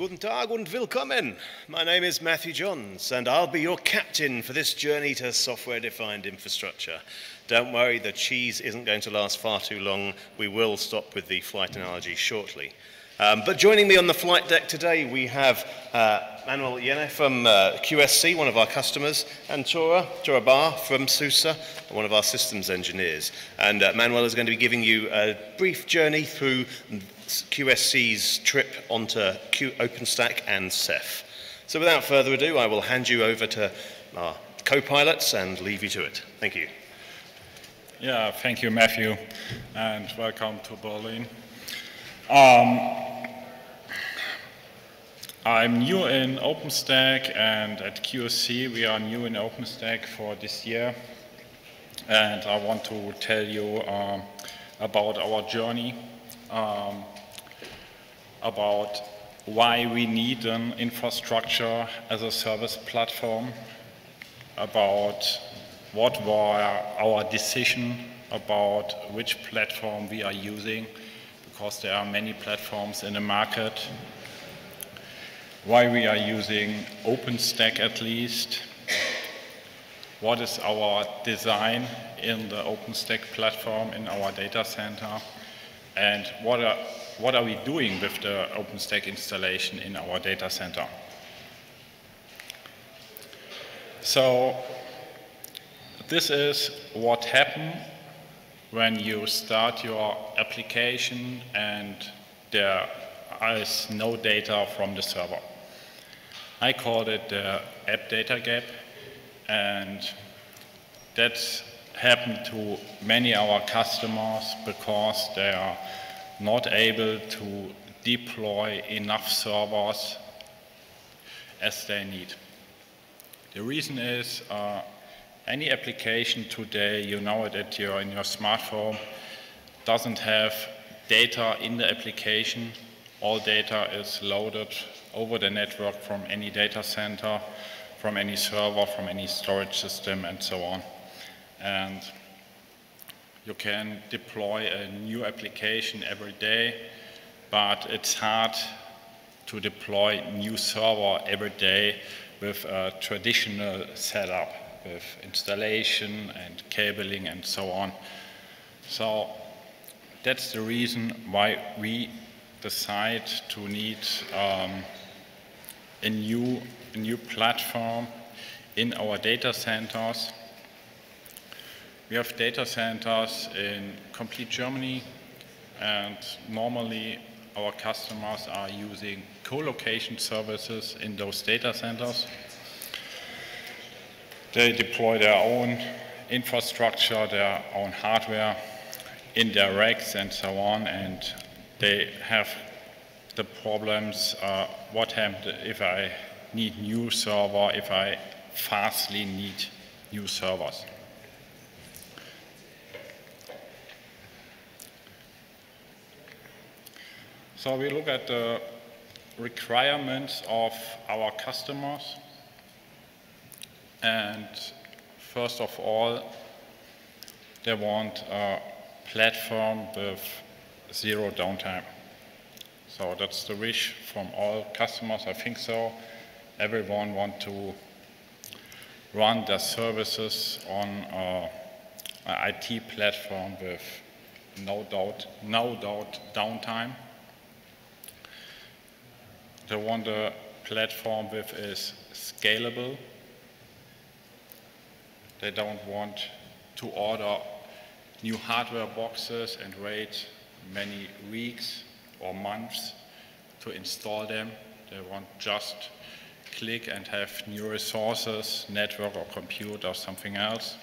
Guten Tag und willkommen. My name is Matthew Johns, and I'll be your captain for this journey to software-defined infrastructure. Don't worry, the cheese isn't going to last far too long. We will stop with the flight analogy shortly. But joining me on the flight deck today, we have Manuel Jenne from QSC, one of our customers, and Tore Bahr from SUSE, one of our systems engineers. And Manuel is going to be giving you a brief journey through QSC's trip onto OpenStack and Ceph. So without further ado, I will hand you over to our co-pilots and leave you to it. Thank you. Yeah, thank you, Matthew, and welcome to Berlin. I'm new in OpenStack, and at QSC we are new in OpenStack for this year, and I want to tell you about our journey, about why we need an infrastructure as a service platform, about what were our decisions about which platform we are using, because there are many platforms in the market, why we are using OpenStack at least, what is our design in the OpenStack platform in our data center, and what are we doing with the OpenStack installation in our data center. So this is what happened when you start your application and there is no data from the server. I called it the app data gap, and that's happened to many of our customers because they are not able to deploy enough servers as they need. The reason is any application today, you know it at in your smartphone, doesn't have data in the application. All data is loaded over the network from any data center, from any server, from any storage system, and so on. And you can deploy a new application every day, but it's hard to deploy new server every day with a traditional setup, with installation and cabling and so on. So that's the reason why we decide to need a new platform in our data centers. We have data centers in complete Germany, and normally our customers are using co-location services in those data centers. They deploy their own infrastructure, their own hardware in their racks and so on, and they have the problems, what happens if I need new server, if I fastly need new servers. So we look at the requirements of our customers. And first of all, they want a platform with zero downtime. So that's the wish from all customers, I think so. Everyone wants to run their services on an IT platform with no doubt downtime. They want a platform with is scalable. They don't want to order new hardware boxes and wait many weeks or months to install them. They want just click and have new resources, network or compute or something else.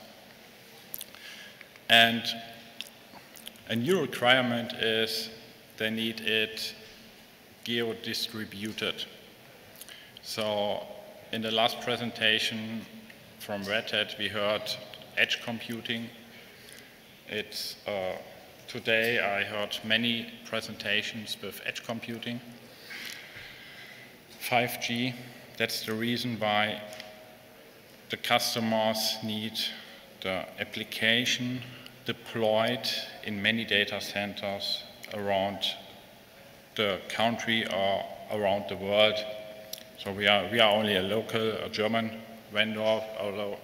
And a new requirement is they need it geo-distributed. So in the last presentation from Red Hat, we heard edge computing. It's, today I heard many presentations with edge computing. 5G, that's the reason why the customers need the application deployed in many data centers around the country or around the world. So we are only a local German vendor, although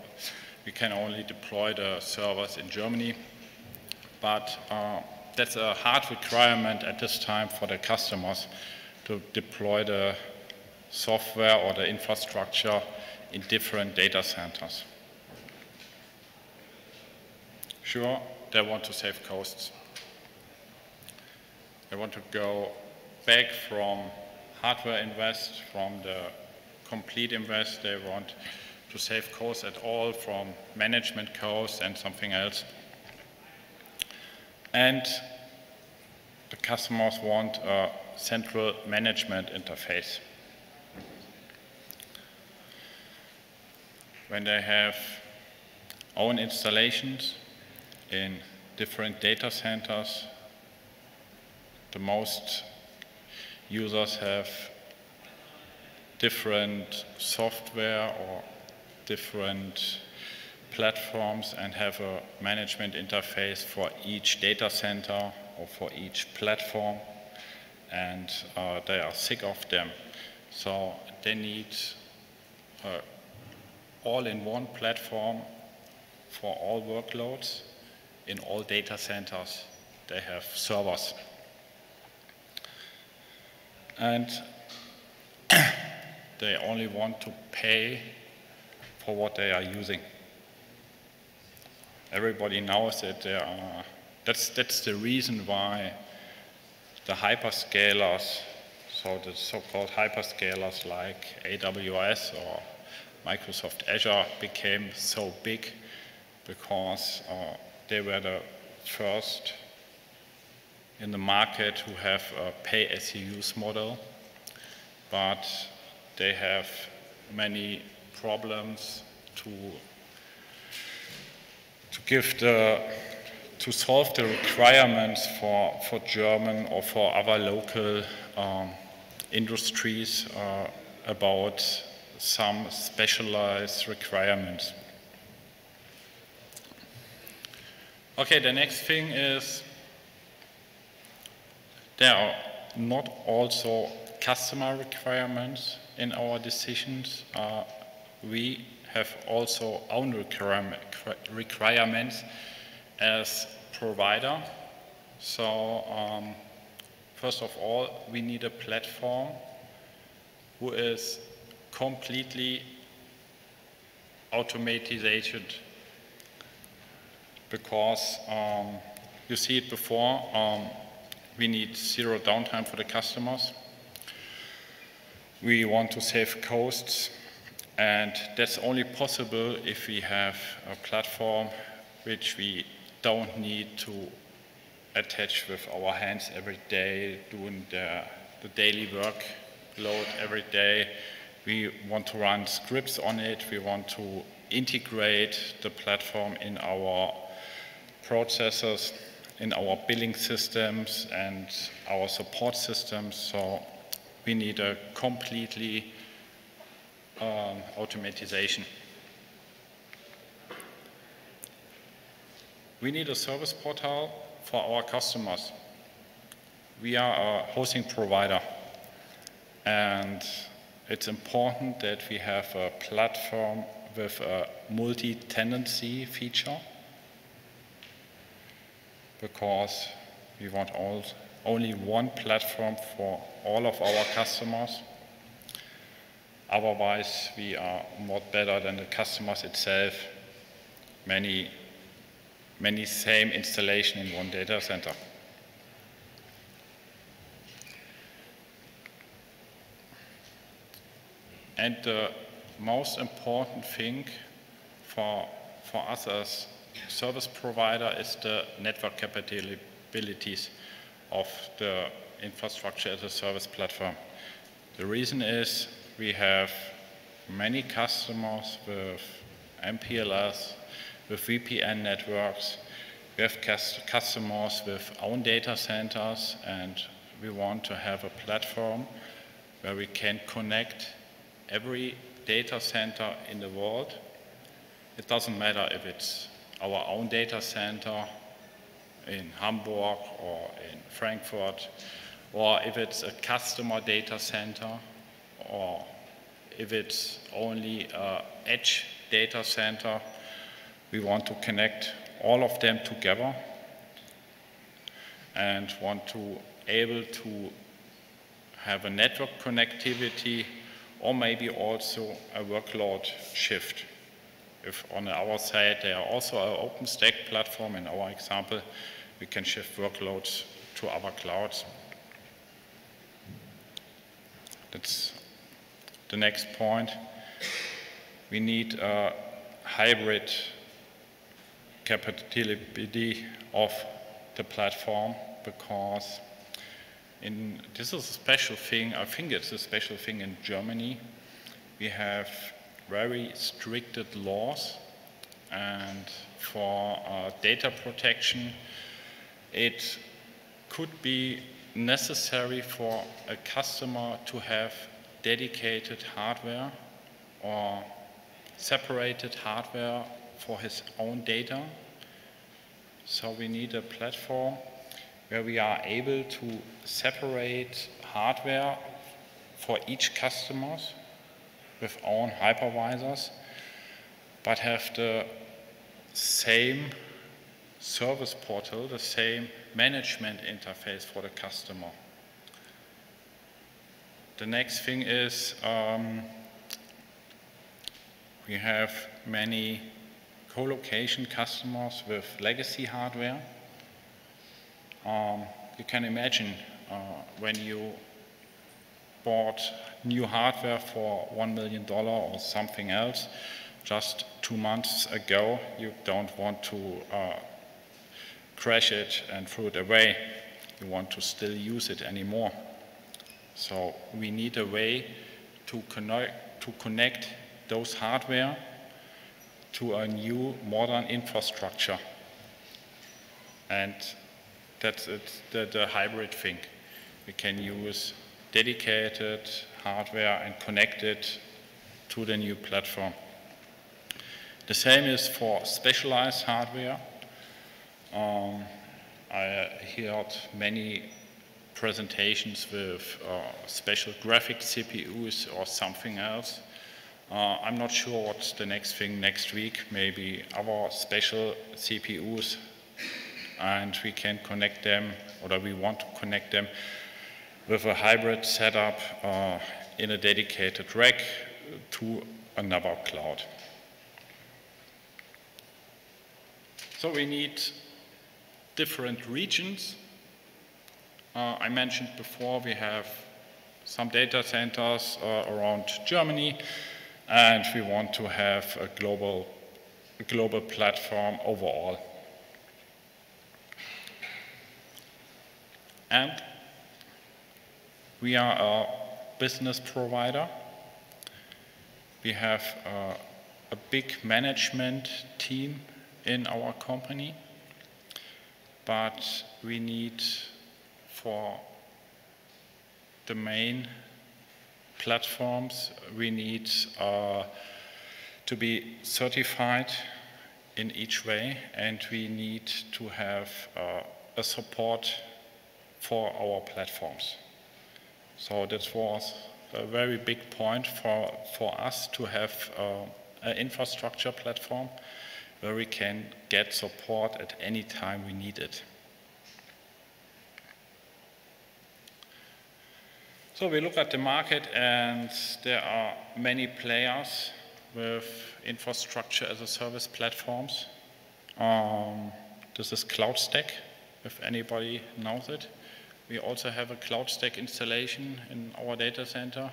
we can only deploy the servers in Germany. But that's a hard requirement at this time for the customers to deploy the software or the infrastructure in different data centers. Sure, they want to save costs. They want to go back from hardware invest, from the complete invest. They want to save costs at all from management costs and something else. And the customers want a central management interface. When they have own installations in different data centers, the most users have different software or different platforms and have a management interface for each data center or for each platform, and they are sick of them. So they need all-in-one platform for all workloads in all data centers. They have servers. And they only want to pay for what they are using. Everybody knows that there are, that's the reason why the hyperscalers, so the so-called hyperscalers like AWS or Microsoft Azure became so big, because they were the first in the market who have a pay-as-you-use model, but they have many problems to solve the requirements for German or for other local industries about some specialized requirements. Okay, the next thing is there are not also customer requirements in our decisions. We have also own requirements as provider. So first of all, we need a platform who is completely automated, because you see it before, we need zero downtime for the customers. We want to save costs, and that's only possible if we have a platform which we don't need to attach with our hands every day, doing the daily workload every day. We want to run scripts on it. We want to integrate the platform in our processes, in our billing systems and our support systems. So we need a completely automatization. We need a service portal for our customers. We are a hosting provider, and it's important that we have a platform with a multi-tenancy feature, because we want only one platform for all of our customers. Otherwise, we are not better than the customers itself. Many same installation in one data center. And the most important thing for us as service provider is the network capabilities of the infrastructure as a service platform. The reason is we have many customers with MPLS, with VPN networks. We have customers with own data centers, and we want to have a platform where we can connect every data center in the world. It doesn't matter if it's our own data center in Hamburg or in Frankfurt or if it's a customer data center, or if it's only an edge data center, we want to connect all of them together and want to able to have a network connectivity or maybe also a workload shift. If on our side they are also an OpenStack platform, in our example, we can shift workloads to other clouds. That's the next point. We need a hybrid capability of the platform, because this is a special thing. I think it's a special thing in Germany. We have very strict laws, and for data protection, it could be necessary for a customer to have dedicated hardware or separated hardware for his own data. So we need a platform where we are able to separate hardware for each customer with own hypervisors, but have the same service portal, the same management interface for the customer. The next thing is we have many co-location customers with legacy hardware. You can imagine when you bought new hardware for $1 million or something else just 2 months ago, you don't want to crash it and throw it away. You want to still use it anymore. So we need a way to connect those hardware to a new modern infrastructure. And that's the hybrid thing. We can use dedicated hardware and connect it to the new platform. The same is for specialized hardware. I heard many presentations with special graphics CPUs or something else. I'm not sure what's the next thing next week, maybe our special CPUs, and we can connect them, or we want to connect them with a hybrid setup in a dedicated rack to another cloud. So we need different regions. I mentioned before we have some data centers around Germany, and we want to have a global platform overall. And we are a business provider. We have a big management team in our company, but we need for the main platforms, we need to be certified in each way, and we need to have a support for our platforms. So this was a very big point for us to have an infrastructure platform where we can get support at any time we need it. So we look at the market, and there are many players with infrastructure as a service platforms. This is CloudStack, if anybody knows it. We also have a CloudStack installation in our data center.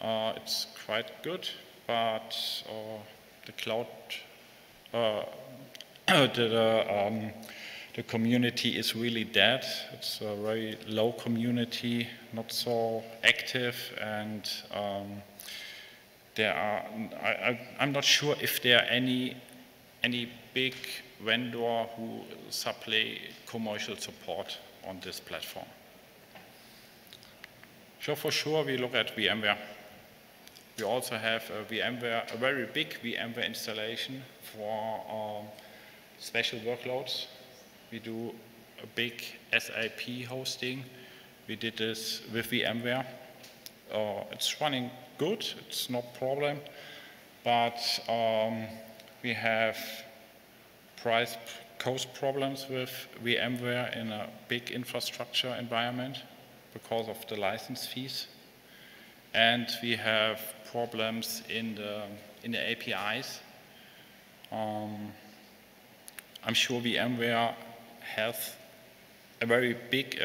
It's quite good, but the community is really dead. It's a very low community, not so active, and I'm not sure if there are any big vendor who supply commercial support on this platform. So for sure we look at VMware. We also have a very big VMware installation for special workloads. We do a big SAP hosting, We did this with VMware. It's running good, it's no problem, but we have price cost problems with VMware in a big infrastructure environment because of the license fees. And we have problems in the APIs. I'm sure VMware has a very big,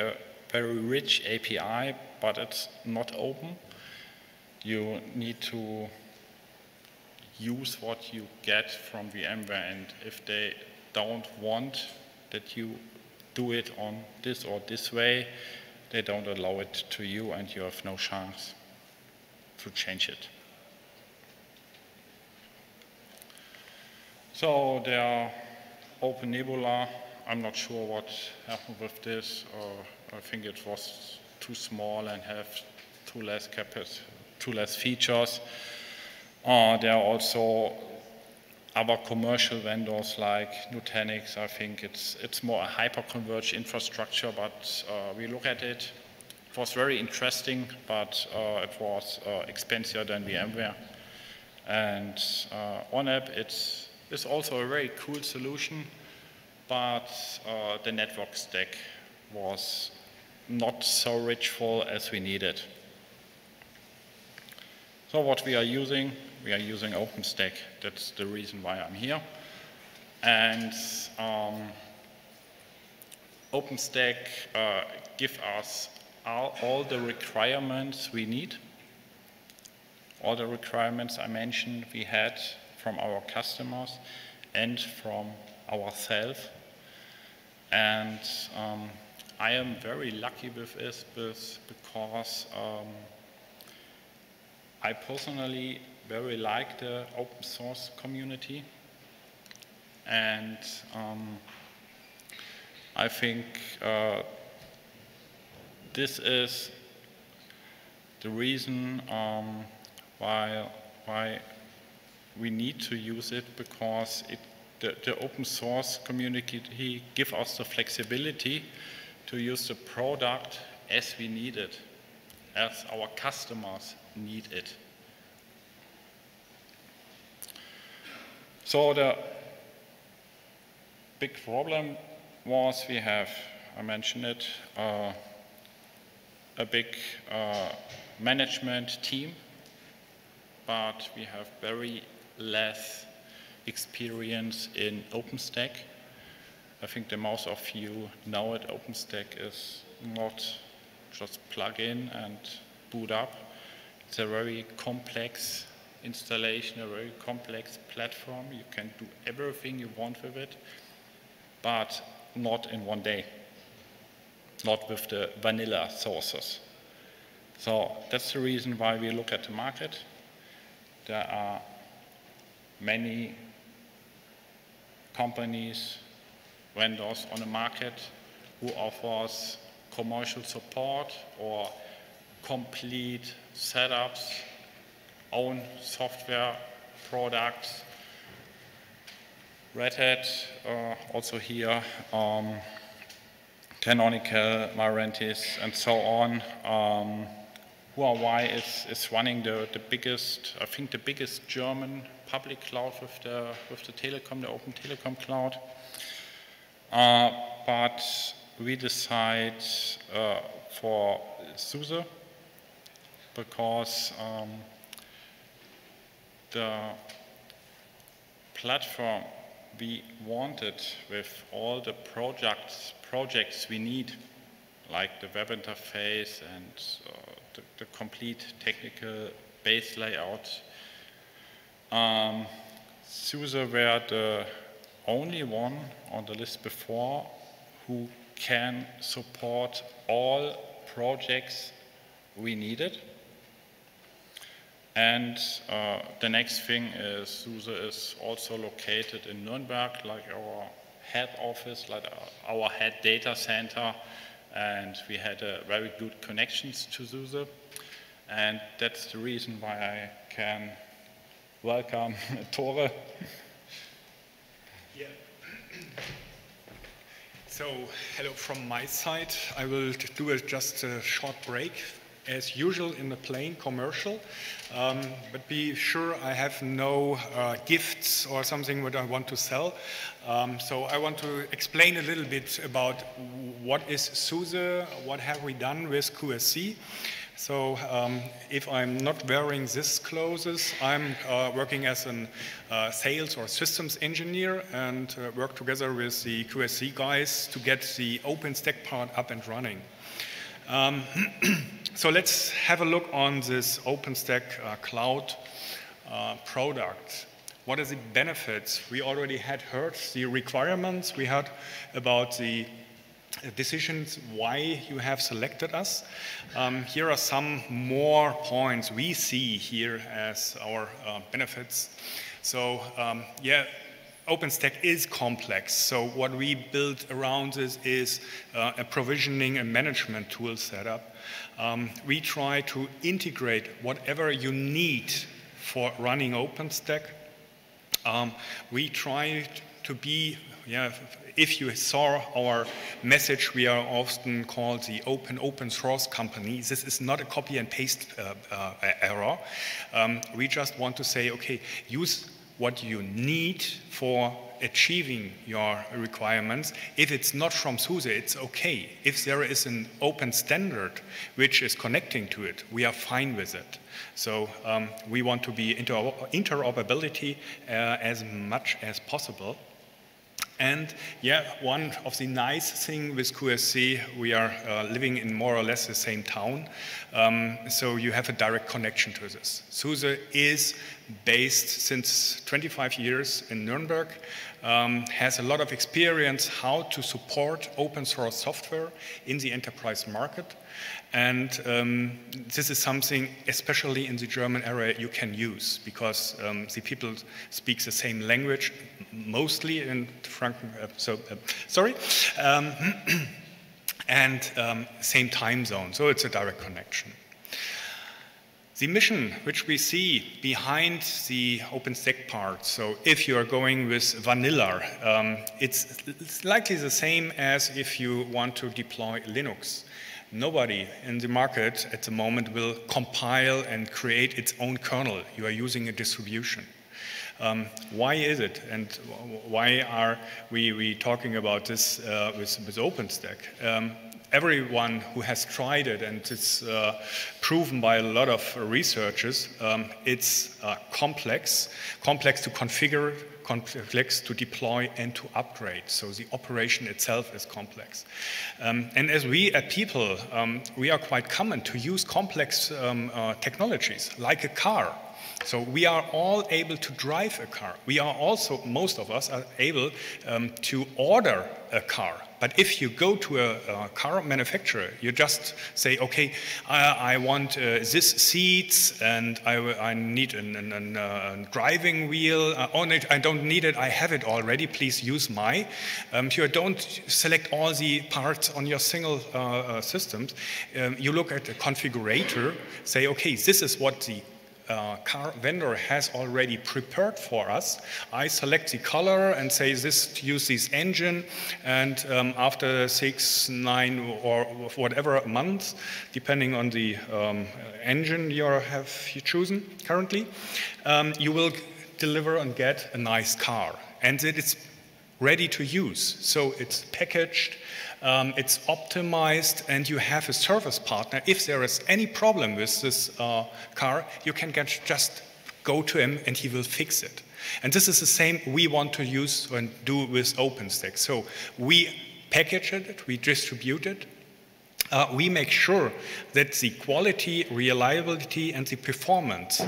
very rich API, but it's not open. You need to use what you get from VMware, and if they don't want that you do it on this or this way, they don't allow it to you, and you have no chance to change it. So there are Open Nebula. I'm not sure what happened with this, or I think it was too small and have too less capacity, too less features. There are also other commercial vendors like Nutanix. I think it's more a hyper-converged infrastructure, but we look at it. It was very interesting, but it was expensive than VMware. And ONAP, it's also a very cool solution, but the network stack was not so richful as we needed. So what we are using OpenStack. That's the reason why I'm here. And OpenStack gives us all the requirements we need. All the requirements I mentioned we had from our customers and from ourselves. And I am very lucky with this because I personally very like the open source community, and I think this is the reason why we need to use it, because the open source community gives us the flexibility to use the product as we need it, as our customers need it. So the big problem was we have, I mentioned it, a big management team, but we have very less experience in OpenStack. I think the most of you know it. OpenStack is not just plug in and boot up. It's a very complex installation, a very complex platform. You can do everything you want with it, but not in one day, not with the vanilla sources. So that's the reason why we look at the market. There are many companies, vendors on the market who offers commercial support or complete setups, own software products. Red Hat, also here, Canonical, Mirantis, and so on. Huawei is running the biggest, I think the biggest German public cloud with the Telekom, the Open Telekom Cloud. But we decide for SUSE, because the platform we wanted with all the projects we need, like the web interface and the complete technical base layout, SUSE were the only one on the list before who can support all projects we needed. And the next thing is SUSE is also located in Nuremberg, like our head office, like our head data center, and we had a very good connections to SUSE, and that's the reason why I can welcome Tore. Yeah. So, hello from my side. I will do just a short break, as usual in the plain commercial. But be sure I have no gifts or something that I want to sell. So I want to explain a little bit about what is SUSE, what have we done with QSC. So if I'm not wearing this clothes, I'm working as a sales or systems engineer and work together with the QSC guys to get the OpenStack part up and running. So let's have a look on this OpenStack cloud product. What are the benefits? We already had heard the requirements. We heard about the decisions why you have selected us. Here are some more points we see here as our benefits. So yeah, OpenStack is complex. So what we built around this is a provisioning and management tool setup. We try to integrate whatever you need for running OpenStack. We try to be, yeah, if you saw our message, we are often called the open source company. This is not a copy and paste error. We just want to say, okay, use what you need for achieving your requirements. If it's not from SUSE, it's okay. If there is an open standard which is connecting to it, we are fine with it. So we want to be interoperability as much as possible. And yeah, one of the nice things with QSC, we are living in more or less the same town, so you have a direct connection to this. SUSE is based since 25 years in Nuremberg, has a lot of experience how to support open source software in the enterprise market, and this is something, especially in the German area, you can use because the people speak the same language, mostly in Franken. And same time zone, so it's a direct connection. The mission which we see behind the OpenStack part, so if you are going with vanilla, it's likely the same as if you want to deploy Linux. Nobody in the market at the moment will compile and create its own kernel. You are using a distribution. Why is it, and why are we talking about this with OpenStack? Everyone who has tried it, and it's proven by a lot of researchers, it's complex to configure, complex to deploy and to upgrade. So the operation itself is complex. And as we as people, we are quite common to use complex technologies, like a car. So we are all able to drive a car. We are also, most of us are able to order a car. But if you go to a car manufacturer, you just say, okay, I want this seats, and I need a driving wheel. I don't need it. I have it already. Please use my. You don't select all the parts on your single systems. You look at the configurator, say, okay, this is what the car vendor has already prepared for us. I select the color and say this, use this engine, and after 6, 9 or whatever months, depending on the engine you have chosen currently, you will deliver and get a nice car, and it's ready to use. So it's packaged, it's optimized, and you have a service partner. If there is any problem with this car, you can just go to him and he will fix it. And this is the same we want to use and do with OpenStack. So we package it, we distribute it, we make sure that the quality, reliability, and the performance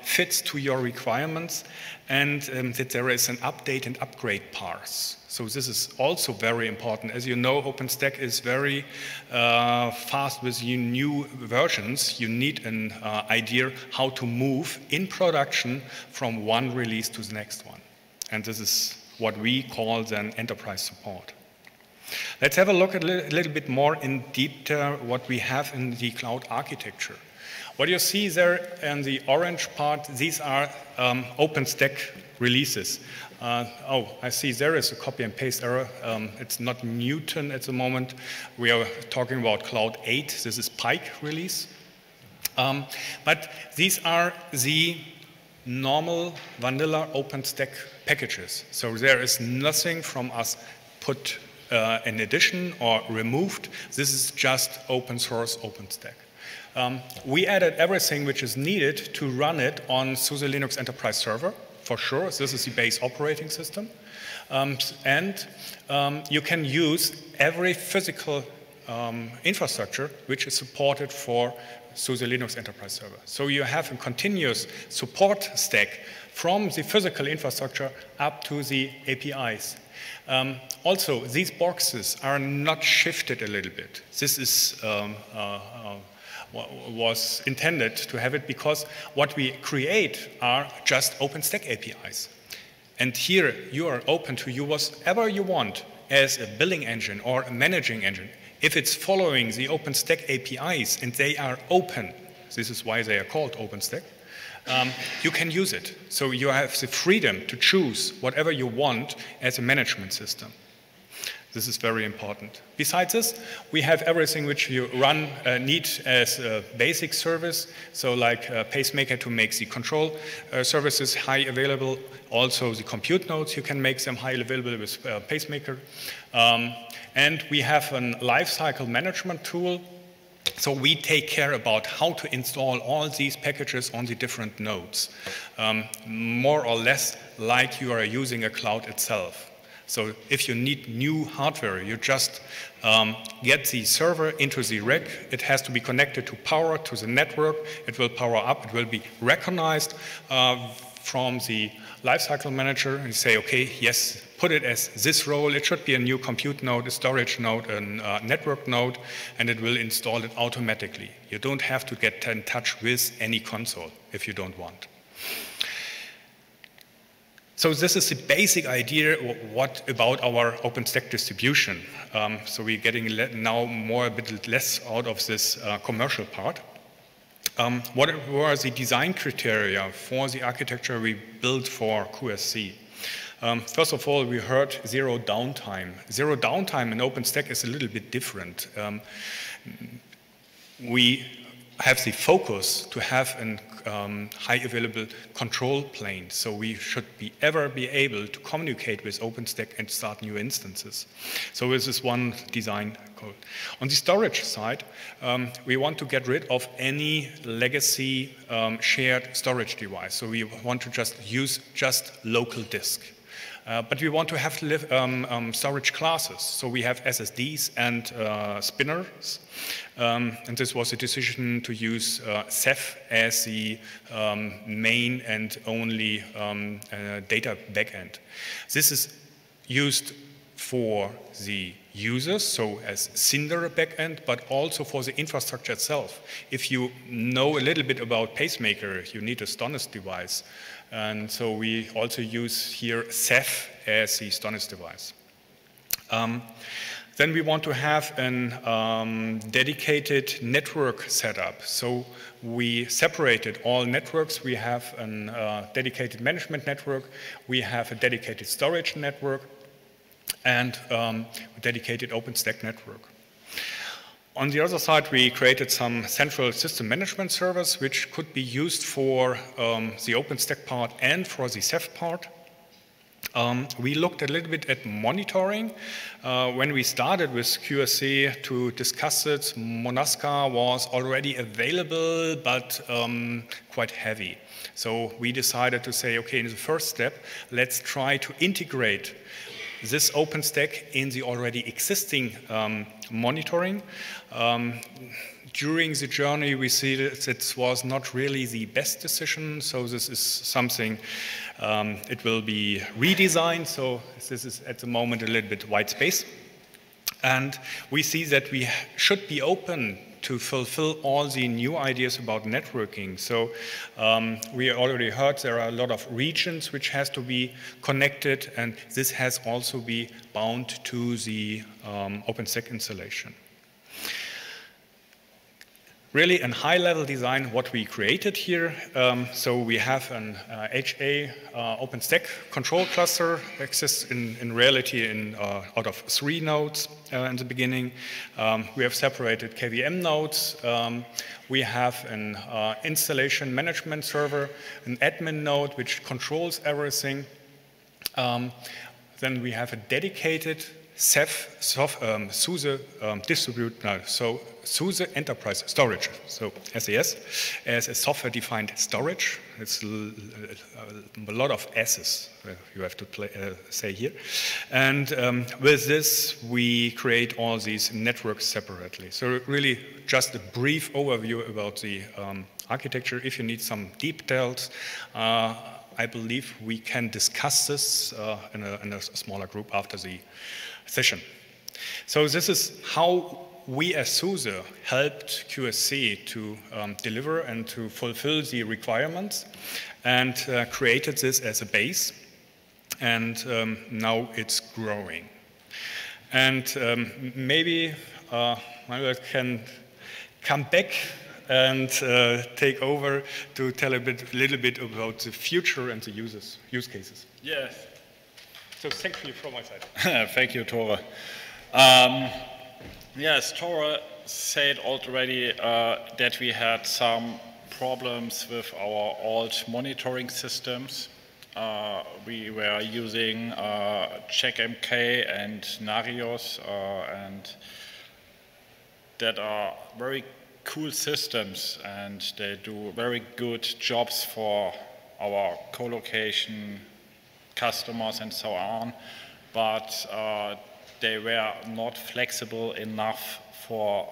fits to your requirements, and that there is an update and upgrade path. So this is also very important. As you know, OpenStack is very fast with new versions. You need an idea how to move in production from one release to the next one. And this is what we call then enterprise support. Let's have a look a little bit more in detail what we have in the cloud architecture. What you see there in the orange part, these are OpenStack releases. Oh, I see there is a copy and paste error. It's not Newton at the moment. We are talking about Cloud 8. This is Pike release. But these are the normal vanilla OpenStack packages. So there is nothing from us put in addition or removed. This is just open source OpenStack. We added everything which is needed to run it on SUSE Linux Enterprise Server, for sure. This is the base operating system. You can use every physical infrastructure which is supported for SUSE Linux Enterprise Server. So you have a continuous support stack from the physical infrastructure up to the APIs. Also, these boxes are not shifted a little bit. This is was intended to have it because what we create are just OpenStack APIs. And here you are open to use whatever you want as a billing engine or a managing engine. If it's following the OpenStack APIs and they are open, this is why they are called OpenStack, you can use it. So you have the freedom to choose whatever you want as a management system. This is very important. Besides this, we have everything which you run need as a basic service, so like Pacemaker to make the control services high available, also the compute nodes, you can make them high available with Pacemaker. And we have a lifecycle management tool, so we take care about how to install all these packages on the different nodes, more or less like you are using a cloud itself. So if you need new hardware, you just get the server into the rack. It has to be connected to power, to the network. It will power up. It will be recognized from the lifecycle manager and say, okay, yes, put it as this role. It should be a new compute node, a storage node, and a network node, and it will install it automatically. You don't have to get in touch with any console if you don't want. So this is the basic idea what about our OpenStack distribution. So we're getting now more a bit less out of this commercial part. What were the design criteria for the architecture we built for QSC? First of all, we heard zero downtime. Zero downtime in OpenStack is a little bit different. We have the focus to have an high available control plane. So we should ever be able to communicate with OpenStack and start new instances. So this is one design goal. On the storage side, we want to get rid of any legacy shared storage device. So we want to just use just local disk. But we want to have storage classes, so we have SSDs and spinners, and this was a decision to use Ceph as the main and only data backend. This is used for the users, so as Cinder backend, but also for the infrastructure itself. If you know a little bit about Pacemaker, you need a Stonith device. And so we also use here Ceph as the Stonith device. Then we want to have a dedicated network setup. So we separated all networks. We have a dedicated management network. We have a dedicated storage network and a dedicated OpenStack network. On the other side, we created some central system management servers which could be used for the OpenStack part and for the Ceph part. We looked a little bit at monitoring. When we started with QSC to discuss it, Monasca was already available, but quite heavy. So we decided to say, okay, in the first step, let's try to integrate this OpenStack in the already existing monitoring. During the journey, we see that it was not really the best decision, so this is something, it will be redesigned, so this is at the moment a little bit white space. And we see that we should be open to fulfill all the new ideas about networking. So we already heard there are a lot of regions which has to be connected, and this has also be bound to the OpenStack installation. really in high-level design what we created here. So we have an HA OpenStack control cluster exists in reality out of 3 nodes in the beginning. We have separated KVM nodes. We have an installation management server, an admin node which controls everything. Then we have a dedicated Ceph SUSE distribute node, so SUSE Enterprise Storage, so SAS, as a software-defined storage. It's a lot of S's you have to say here. And with this, we create all these networks separately. So really, just a brief overview about the architecture. If you need some details, I believe we can discuss this in a smaller group after the session. So this is how we as SUSE helped QSC to deliver and to fulfill the requirements, and created this as a base, and now it's growing. And maybe Manuel can come back and take over to tell a little bit about the future and the use cases. Yes. So thank you from my side. Thank you, Tore. Yes, Tore said already that we had some problems with our old monitoring systems. We were using Checkmk and Nagios, and that are very cool systems, and they do very good jobs for our co-location customers and so on, but they were not flexible enough for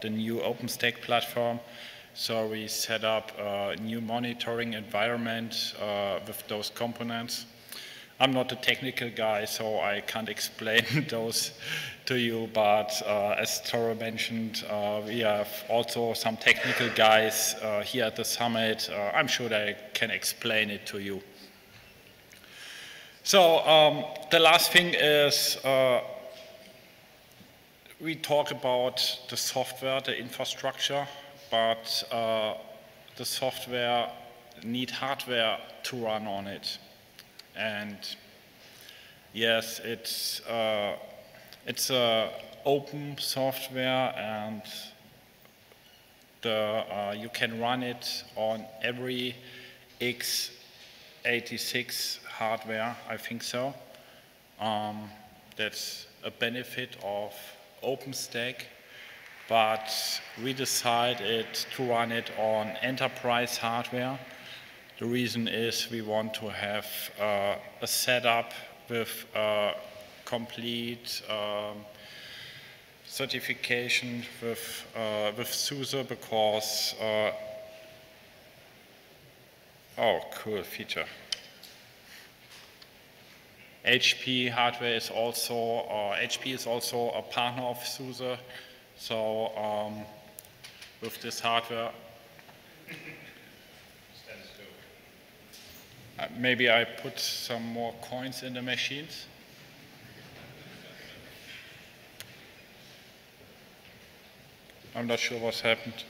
the new OpenStack platform. So we set up a new monitoring environment with those components. I'm not a technical guy, so I can't explain those to you, but as Tore mentioned, we have also some technical guys here at the summit. I'm sure they can explain it to you. So the last thing is we talk about the software, the infrastructure, but the software needs hardware to run on it. And yes, it's open software, and you can run it on every x86 hardware, I think so. That's a benefit of OpenStack, but we decided to run it on enterprise hardware. The reason is we want to have a setup with complete certification with SUSE, because oh, cool feature. HP hardware is also HP is also a partner of SUSE, so with this hardware. Maybe I put some more coins in the machines. I'm not sure what's happened.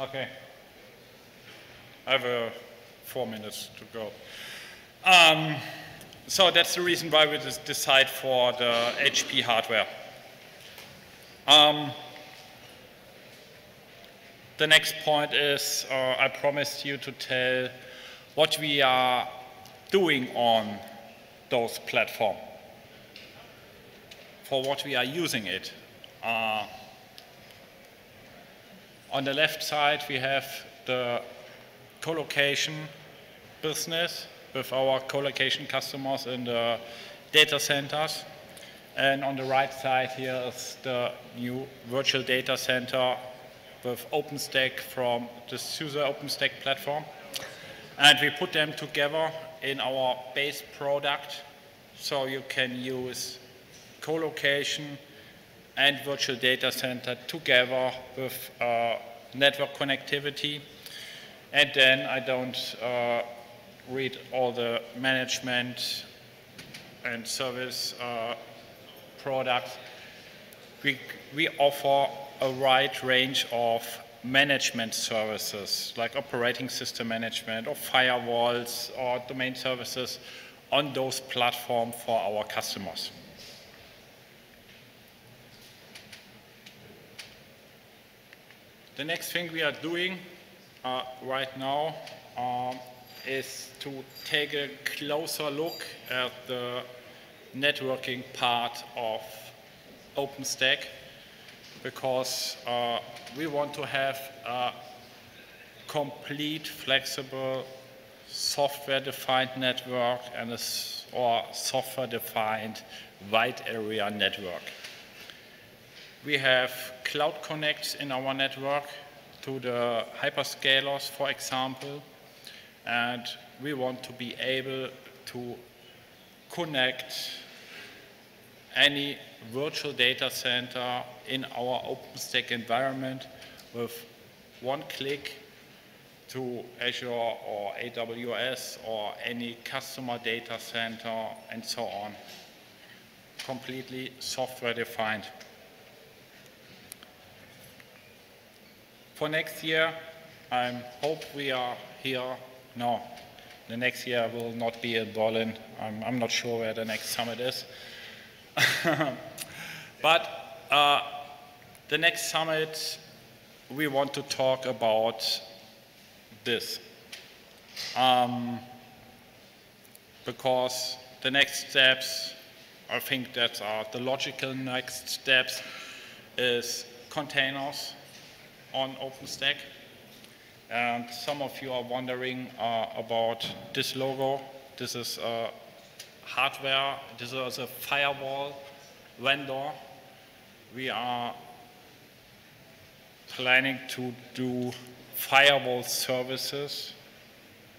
Okay. I have 4 minutes to go. So that's the reason why we just decide for the HP hardware. The next point is I promised you to tell what we are doing on those platforms, for what we are using it. On the left side, we have the colocation business with our colocation customers in the data centers. And on the right side here is the new virtual data center with OpenStack from the SUSE OpenStack platform. And we put them together in our base product, so you can use colocation and virtual data center together with network connectivity. And then I don't read all the management and service products. We offer a wide range of management services like operating system management or firewalls or domain services on those platforms for our customers. The next thing we are doing right now is to take a closer look at the networking part of OpenStack, because we want to have a complete, flexible, software-defined network and or software-defined wide area network. We have cloud connects in our network to the hyperscalers, for example, and we want to be able to connect any virtual data center in our OpenStack environment with one click to Azure or AWS or any customer data center and so on. Completely software-defined. For next year, I hope we are here. No, the next year will not be in Berlin. I'm not sure where the next summit is. But the next summit, we want to talk about this. Because the next steps, I think that are the logical next steps, is containers on OpenStack. And some of you are wondering about this logo. This is hardware. This is a firewall vendor. We are planning to do firewall services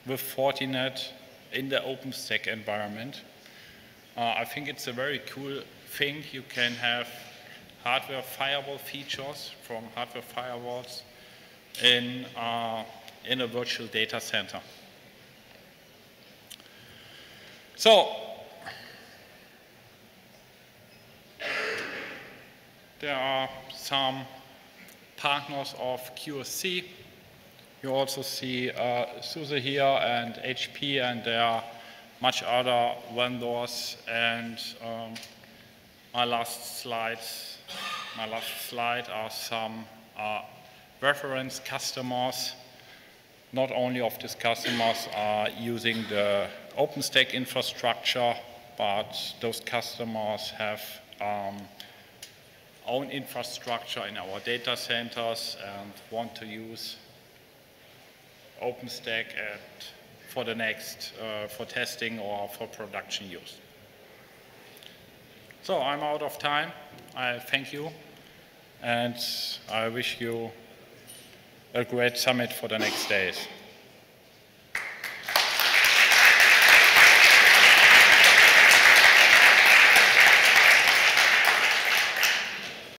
with Fortinet in the OpenStack environment. I think it's a very cool thing. You can have hardware firewall features from hardware firewalls in a virtual data center. So, there are some partners of QSC. You also see SUSE here and HP, and there are much other vendors. And my last slide are some reference customers. Not only of these customers are using the OpenStack infrastructure, but those customers have own infrastructure in our data centers and want to use OpenStack for the next, for testing or for production use. So I'm out of time. I thank you, and I wish you a great summit for the next days.